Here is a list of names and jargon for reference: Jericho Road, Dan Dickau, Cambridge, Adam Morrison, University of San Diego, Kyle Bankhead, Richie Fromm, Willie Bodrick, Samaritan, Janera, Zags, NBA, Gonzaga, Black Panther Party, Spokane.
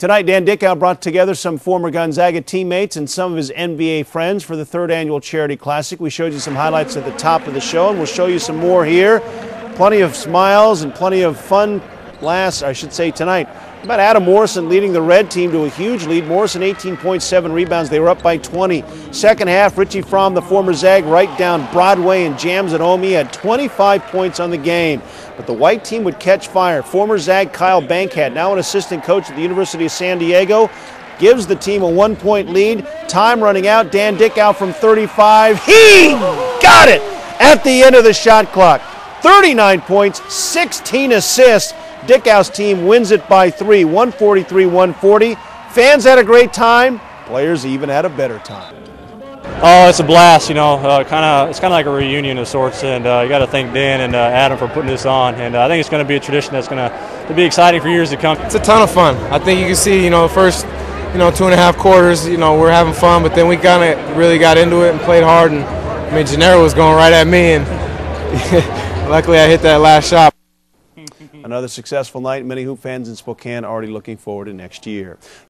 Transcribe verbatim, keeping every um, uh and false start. Tonight, Dan Dickau brought together some former Gonzaga teammates and some of his N B A friends for the third annual Charity Classic. We showed you some highlights at the top of the show, and we'll show you some more here. Plenty of smiles and plenty of fun last, I should say, tonight. How about Adam Morrison leading the red team to a huge lead? Morrison, eighteen point seven rebounds. They were up by twenty. Second half, Richie Fromm, the former Zag, right down Broadway and jams it home. He had twenty-five points on the game. But the white team would catch fire. Former Zag Kyle Bankhead, now an assistant coach at the University of San Diego, gives the team a one-point lead. Time running out. Dan Dickau from thirty-five. He got it at the end of the shot clock. thirty-nine points, sixteen assists. Dickau's team wins it by three, one forty-three to one forty. Fans had a great time. Players even had a better time. Oh, it's a blast, you know, uh, kind of, it's kind of like a reunion of sorts, and uh, you got to thank Dan and uh, Adam for putting this on, and uh, I think it's going to be a tradition that's going to be exciting for years to come. It's a ton of fun. I think you can see, you know, first, you know, two and a half quarters, you know, we're having fun, but then we kind of really got into it and played hard, and, I mean, Janera was going right at me, and luckily I hit that last shot. Another successful night. Many Hoop fans in Spokane are already looking forward to next year.